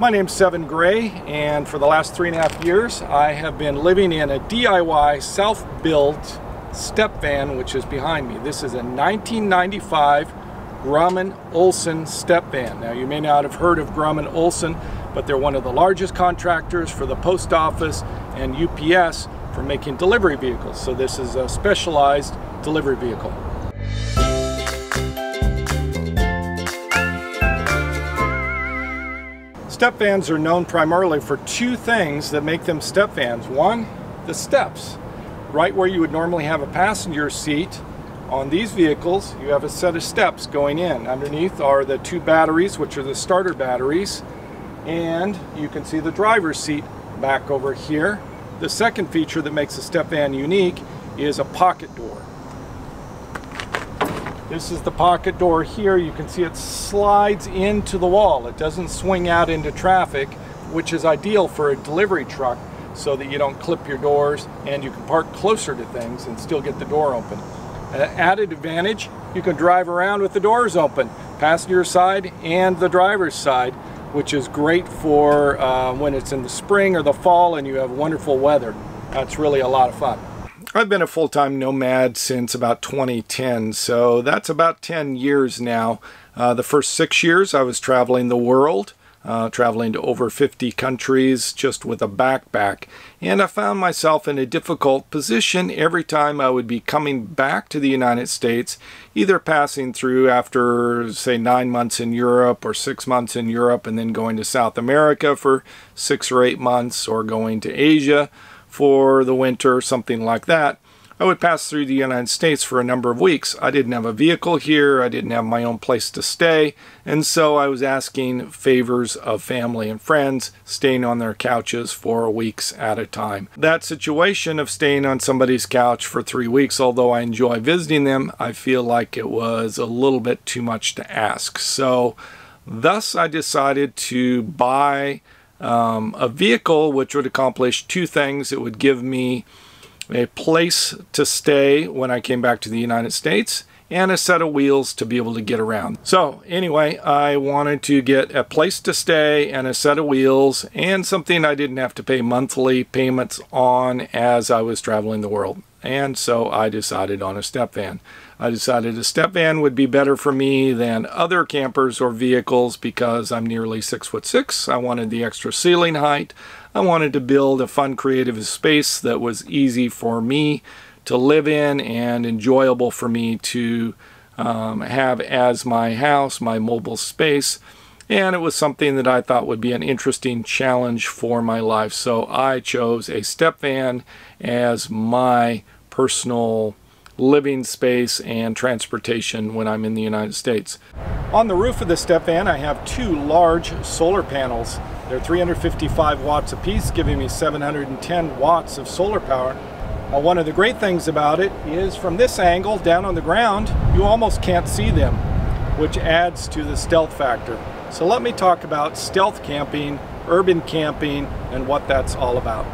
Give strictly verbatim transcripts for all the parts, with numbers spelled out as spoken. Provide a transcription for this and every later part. My name's Seven Gray, and for the last three and a half years I have been living in a D I Y self-built step van, which is behind me. This is a nineteen ninety-five Grumman Olson step van. Now, you may not have heard of Grumman Olson, but they're one of the largest contractors for the post office and U P S for making delivery vehicles. So this is a specialized delivery vehicle. Step vans are known primarily for two things that make them step vans. One, the steps. Right where you would normally have a passenger seat on these vehicles, you have a set of steps going in. Underneath are the two batteries, which are the starter batteries, and you can see the driver's seat back over here. The second feature that makes a step van unique is a pocket door. This is the pocket door here. You can see it slides into the wall. It doesn't swing out into traffic, which is ideal for a delivery truck so that you don't clip your doors and you can park closer to things and still get the door open. An added advantage, you can drive around with the doors open, passenger side and the driver's side, which is great for uh, when it's in the spring or the fall and you have wonderful weather. That's really a lot of fun. I've been a full-time nomad since about twenty ten, so that's about ten years now. Uh, the first six years I was traveling the world, uh, traveling to over fifty countries just with a backpack. And I found myself in a difficult position every time I would be coming back to the United States, either passing through after, say, nine months in Europe or six months in Europe, and then going to South America for six or eight months, or going to Asia for the winter, something like that. I would pass through the United States for a number of weeks. I didn't have a vehicle here. I didn't have my own place to stay. And so I was asking favors of family and friends, staying on their couches for weeks at a time. That situation of staying on somebody's couch for three weeks, although I enjoy visiting them, I feel like it was a little bit too much to ask. So thus I decided to buy um, a vehicle which would accomplish two things. It would give me a place to stay when I came back to the United States, and a set of wheels to be able to get around. So anyway, I wanted to get a place to stay and a set of wheels and something I didn't have to pay monthly payments on as I was traveling the world. And so I decided on a step van. I decided a step van would be better for me than other campers or vehicles because I'm nearly six foot six. I wanted the extra ceiling height. I wanted to build a fun, creative space that was easy for me to live in and enjoyable for me to um, have as my house, my mobile space. And it was something that I thought would be an interesting challenge for my life. So I chose a step van as my personal living space and transportation when I'm in the United States. On the roof of the step van, I have two large solar panels. They're three hundred fifty-five watts apiece, giving me seven hundred ten watts of solar power. Uh, one of the great things about it is from this angle down on the ground, you almost can't see them, which adds to the stealth factor. So let me talk about stealth camping, urban camping, and what that's all about.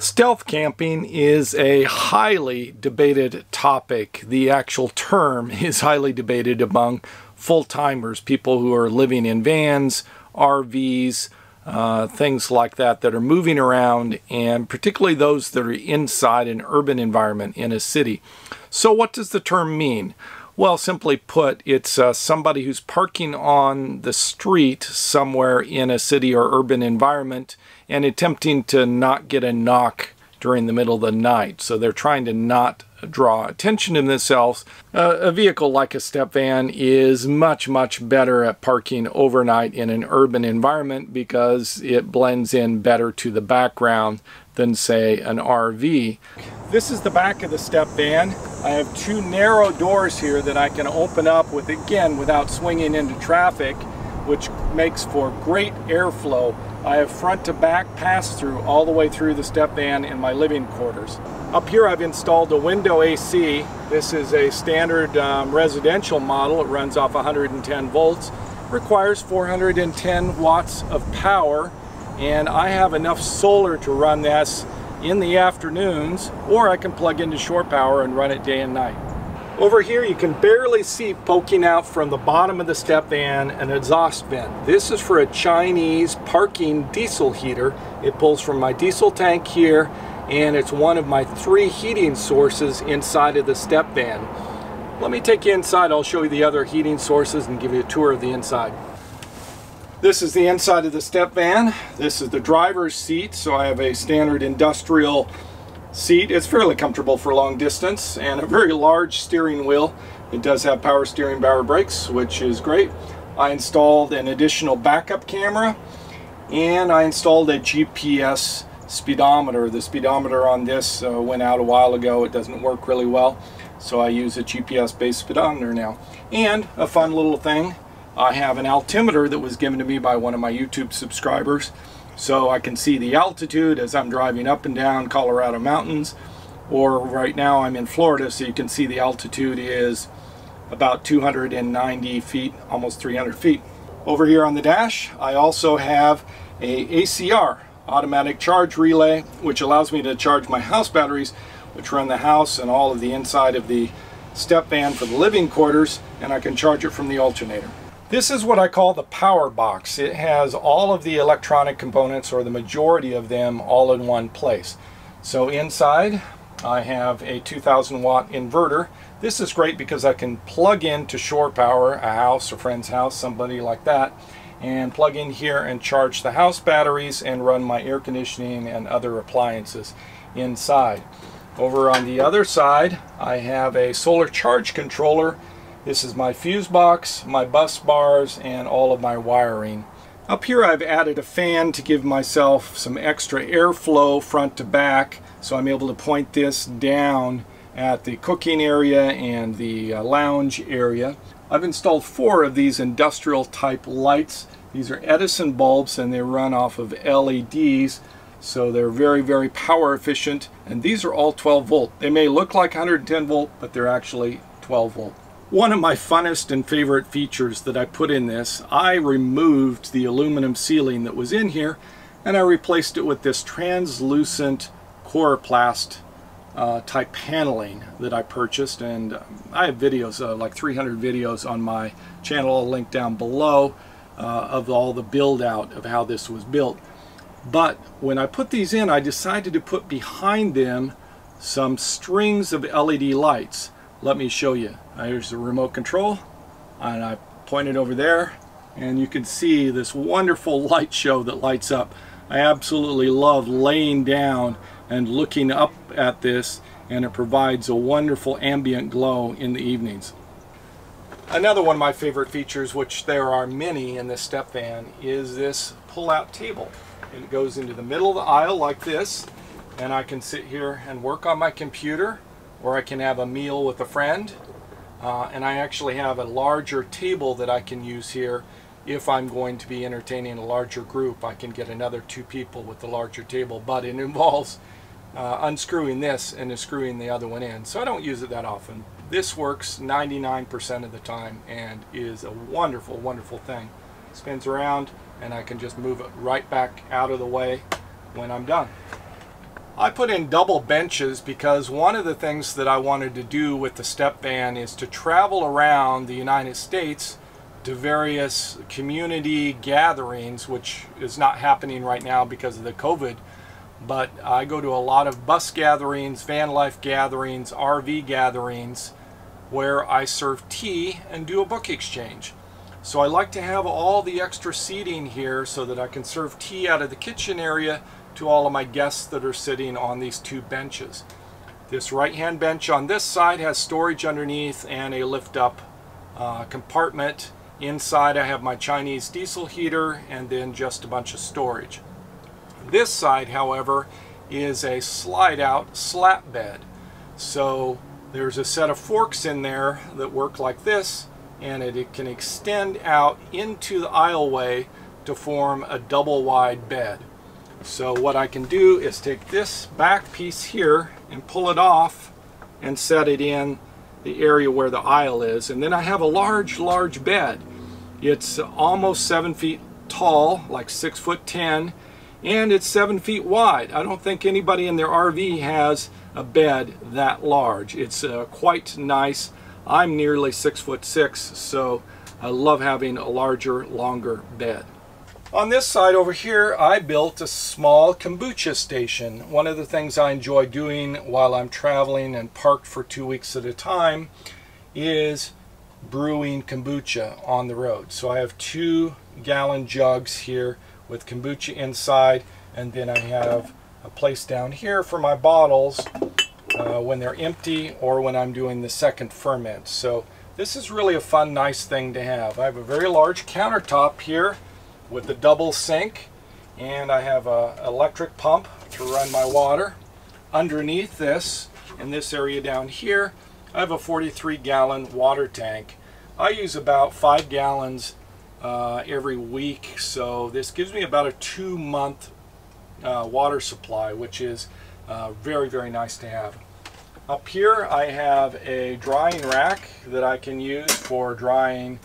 Stealth camping is a highly debated topic. The actual term is highly debated among full-timers, people who are living in vans, R Vs, Uh, things like that that are moving around, and particularly those that are inside an urban environment in a city. So what does the term mean? Well, simply put, it's uh, somebody who's parking on the street somewhere in a city or urban environment and attempting to not get a knock during the middle of the night. So they're trying to not draw attention to themselves. Uh, a vehicle like a step van is much, much better at parking overnight in an urban environment because it blends in better to the background than, say, an R V. This is the back of the step van. I have two narrow doors here that I can open up with, again, without swinging into traffic, which makes for great airflow. I have front to back pass through all the way through the step van in my living quarters. Up here I've installed a window A C. This is a standard um, residential model. It runs off one hundred ten volts, requires four hundred ten watts of power, and I have enough solar to run this in the afternoons, or I can plug into shore power and run it day and night. Over here you can barely see poking out from the bottom of the step van an exhaust vent. This is for a Chinese parking diesel heater. It pulls from my diesel tank here, and it's one of my three heating sources inside of the step van. Let me take you inside. I'll show you the other heating sources and give you a tour of the inside. This is the inside of the step van. This is the driver's seat, so I have a standard industrial seat. It's fairly comfortable for long distance, and a very large steering wheel. It does have power steering, power brakes, which is great. I installed an additional backup camera, and I installed a G P S speedometer. The speedometer on this uh, went out a while ago. It doesn't work really well, so I use a G P S-based speedometer now. And a fun little thing, I have an altimeter that was given to me by one of my YouTube subscribers. So I can see the altitude as I'm driving up and down Colorado mountains, or right now I'm in Florida, so you can see the altitude is about two hundred ninety feet, almost three hundred feet. Over here on the dash, I also have a A C R, automatic charge relay, which allows me to charge my house batteries, which run the house and all of the inside of the step van for the living quarters, and I can charge it from the alternator. This is what I call the power box. It has all of the electronic components, or the majority of them, all in one place. So inside I have a two thousand watt inverter. This is great because I can plug into shore power, a house, a friend's house, somebody like that, and plug in here and charge the house batteries and run my air conditioning and other appliances inside. Over on the other side I have a solar charge controller. This is my fuse box, my bus bars, and all of my wiring. Up here I've added a fan to give myself some extra airflow front to back, so I'm able to point this down at the cooking area and the lounge area. I've installed four of these industrial type lights. These are Edison bulbs, and they run off of L E Ds, so they're very, very power efficient, and these are all twelve volt. They may look like one hundred ten volt, but they're actually twelve volt. One of my funnest and favorite features that I put in this, I removed the aluminum ceiling that was in here, and I replaced it with this translucent coroplast uh, type paneling that I purchased. And I have videos, uh, like three hundred videos on my channel, I'll link down below, uh, of all the build out of how this was built. But when I put these in, I decided to put behind them some strings of L E D lights. Let me show you. Here's the remote control, and I point it over there, and you can see this wonderful light show that lights up. I absolutely love laying down and looking up at this, and it provides a wonderful ambient glow in the evenings. Another one of my favorite features, which there are many in this step van, is this pull-out table. It goes into the middle of the aisle like this, and I can sit here and work on my computer, or I can have a meal with a friend, uh, and I actually have a larger table that I can use here. If I'm going to be entertaining a larger group, I can get another two people with the larger table, but it involves uh, unscrewing this and screwing the other one in, so I don't use it that often. This works ninety-nine percent of the time and is a wonderful, wonderful thing. It spins around, and I can just move it right back out of the way when I'm done. I put in double benches because one of the things that I wanted to do with the step van is to travel around the United States to various community gatherings, which is not happening right now because of the COVID. But I go to a lot of bus gatherings, van life gatherings, R V gatherings, where I serve tea and do a book exchange. So I like to have all the extra seating here so that I can serve tea out of the kitchen area to all of my guests that are sitting on these two benches. This right-hand bench on this side has storage underneath and a lift-up uh, compartment. Inside I have my Chinese diesel heater and then just a bunch of storage. This side, however, is a slide-out slat bed. So there's a set of forks in there that work like this, and it, it can extend out into the aisleway to form a double-wide bed. So what I can do is take this back piece here and pull it off and set it in the area where the aisle is, and then I have a large large bed. It's almost seven feet tall, like six foot ten, and it's seven feet wide. I don't think anybody in their R V has a bed that large. It's uh, quite nice. I'm nearly six foot six, so I love having a larger, longer bed. On this side over here, I built a small kombucha station. One of the things I enjoy doing while I'm traveling and parked for two weeks at a time is brewing kombucha on the road. So I have two gallon jugs here with kombucha inside, and then I have a place down here for my bottles uh, when they're empty or when I'm doing the second ferment. So this is really a fun, nice thing to have. I have a very large countertop here with a double sink, and I have an electric pump to run my water. Underneath this, in this area down here, I have a forty-three gallon water tank. I use about five gallons uh, every week, so this gives me about a two-month uh, water supply, which is uh, very, very nice to have. Up here I have a drying rack that I can use for drying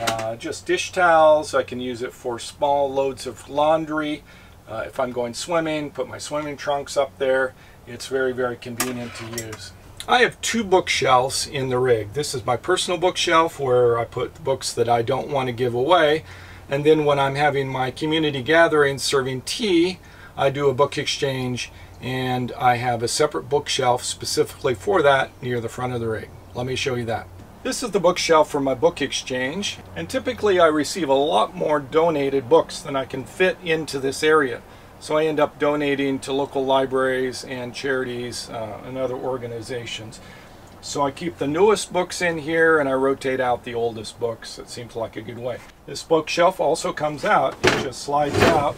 Uh, just dish towels. I can use it for small loads of laundry. Uh, if I'm going swimming, put my swimming trunks up there. It's very, very convenient to use. I have two bookshelves in the rig. This is my personal bookshelf where I put books that I don't want to give away. And then when I'm having my community gathering serving tea, I do a book exchange, and I have a separate bookshelf specifically for that near the front of the rig. Let me show you that. This is the bookshelf for my book exchange, and typically I receive a lot more donated books than I can fit into this area. So I end up donating to local libraries and charities uh, and other organizations. So I keep the newest books in here and I rotate out the oldest books. It seems like a good way. This bookshelf also comes out, it just slides out,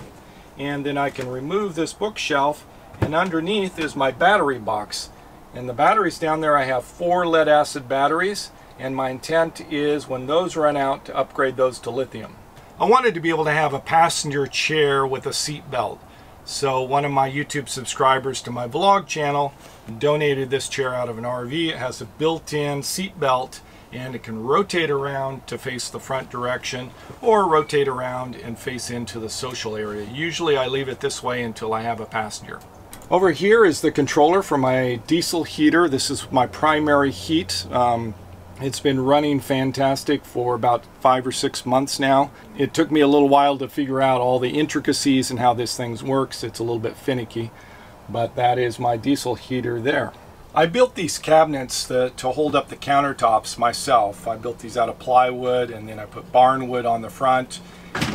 and then I can remove this bookshelf, and underneath is my battery box. And the batteries down there, I have four lead acid batteries. And my intent is, when those run out, to upgrade those to lithium. I wanted to be able to have a passenger chair with a seat belt. So one of my YouTube subscribers to my vlog channel donated this chair out of an R V. It has a built-in seat belt, and it can rotate around to face the front direction or rotate around and face into the social area. Usually I leave it this way until I have a passenger. Over here is the controller for my diesel heater. This is my primary heat. Um, It's been running fantastic for about five or six months now. It took me a little while to figure out all the intricacies and how this thing works. It's a little bit finicky, but that is my diesel heater there. I built these cabinets to, to hold up the countertops myself. I built these out of plywood, and then I put barn wood on the front,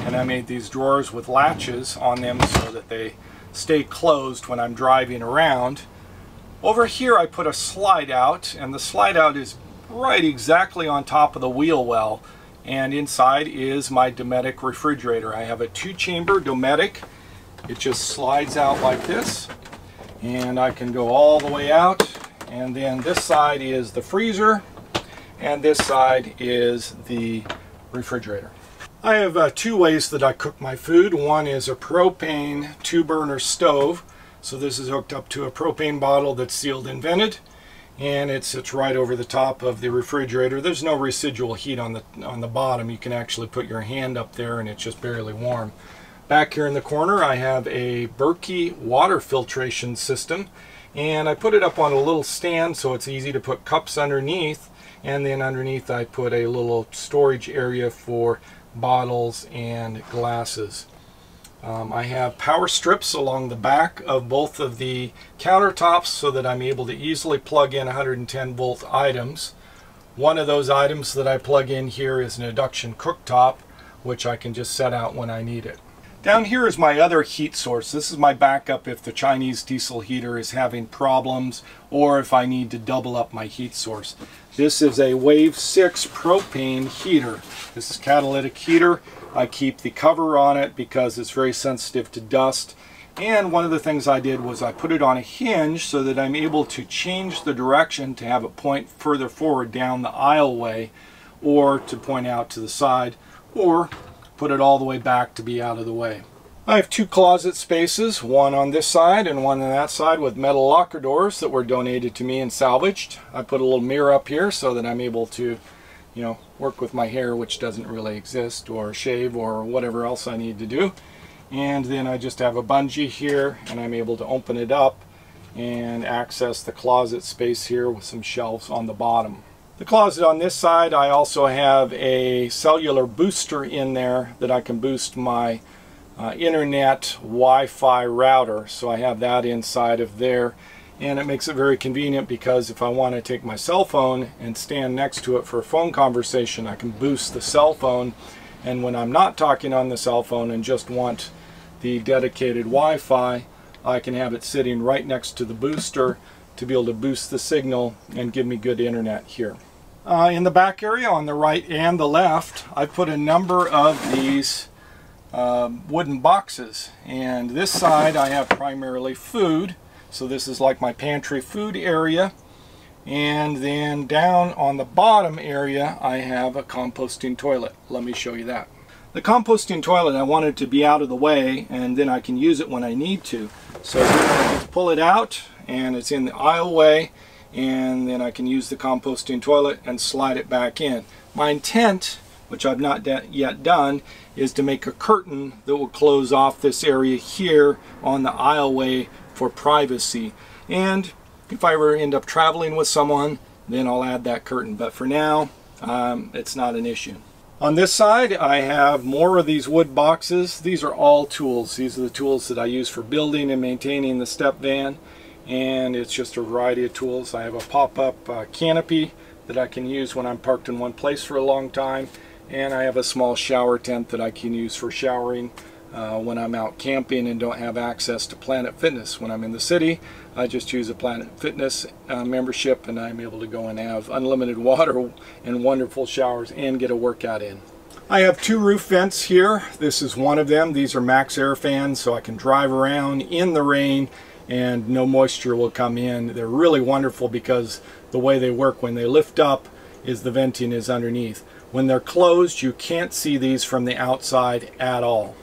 and I made these drawers with latches on them so that they stay closed when I'm driving around. Over here I put a slide out, and the slide out is right exactly on top of the wheel well, and inside is my Dometic refrigerator. I have a two-chamber Dometic. It just slides out like this, and I can go all the way out, and then this side is the freezer and this side is the refrigerator. I have uh, two ways that I cook my food. One is a propane two-burner stove, so this is hooked up to a propane bottle that's sealed and vented, and it sits right over the top of the refrigerator. There's no residual heat on the on the bottom. You can actually put your hand up there and it's just barely warm. Back here in the corner I have a Berkey water filtration system, and I put it up on a little stand so it's easy to put cups underneath, and then underneath I put a little storage area for bottles and glasses. Um, I have power strips along the back of both of the countertops so that I'm able to easily plug in one hundred ten volt items. One of those items that I plug in here is an induction cooktop, which I can just set out when I need it. Down here is my other heat source. This is my backup if the Chinese diesel heater is having problems or if I need to double up my heat source. This is a Wave six propane heater. This is catalytic heater. I keep the cover on it because it's very sensitive to dust. And one of the things I did was I put it on a hinge so that I'm able to change the direction to have it point further forward down the aisleway, or to point out to the side, or put it all the way back to be out of the way. I have two closet spaces, one on this side and one on that side, with metal locker doors that were donated to me and salvaged. I put a little mirror up here so that I'm able to, you know, work with my hair, which doesn't really exist, or shave, or whatever else I need to do. And then I just have a bungee here, and I'm able to open it up and access the closet space here with some shelves on the bottom. The closet on this side, I also have a cellular booster in there that I can boost my uh, internet Wi-Fi router. So I have that inside of there, and it makes it very convenient because if I want to take my cell phone and stand next to it for a phone conversation, I can boost the cell phone. And when I'm not talking on the cell phone and just want the dedicated Wi-Fi, I can have it sitting right next to the booster to be able to boost the signal and give me good internet here. Uh, in the back area on the right and the left, I put a number of these um, wooden boxes, and this side I have primarily food, so this is like my pantry food area, and then down on the bottom area I have a composting toilet. Let me show you that. The composting toilet, I want it to be out of the way and then I can use it when I need to, so just pull it out and it's in the aisleway, and then I can use the composting toilet and slide it back in. My intent, which I've not yet done, is to make a curtain that will close off this area here on the aisleway for privacy. And if I ever end up traveling with someone, then I'll add that curtain. But for now, um, it's not an issue. On this side, I have more of these wood boxes. These are all tools. These are the tools that I use for building and maintaining the step van. And it's just a variety of tools. I have a pop-up uh, canopy that I can use when I'm parked in one place for a long time, and I have a small shower tent that I can use for showering uh, when I'm out camping and don't have access to Planet Fitness. When I'm in the city, I just use a Planet Fitness uh, membership, and I'm able to go and have unlimited water and wonderful showers and get a workout in. I have two roof vents here. This is one of them. These are max air fans, so I can drive around in the rain and no moisture will come in. They're really wonderful because the way they work when they lift up is the venting is underneath. When they're closed, you can't see these from the outside at all.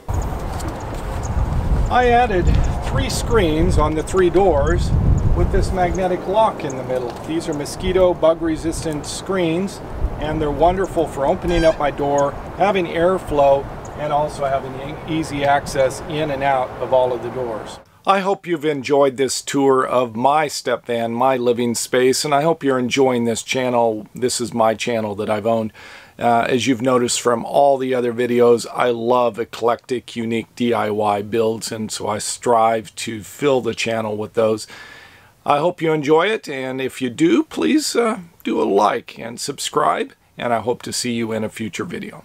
I added three screens on the three doors with this magnetic lock in the middle. These are mosquito bug resistant screens, and they're wonderful for opening up my door, having airflow, and also having easy access in and out of all of the doors. I hope you've enjoyed this tour of my step van, my living space, and I hope you're enjoying this channel. This is my channel that I've owned. Uh, as you've noticed from all the other videos, I love eclectic, unique D I Y builds, and so I strive to fill the channel with those. I hope you enjoy it, and if you do, please uh, do a like and subscribe, and I hope to see you in a future video.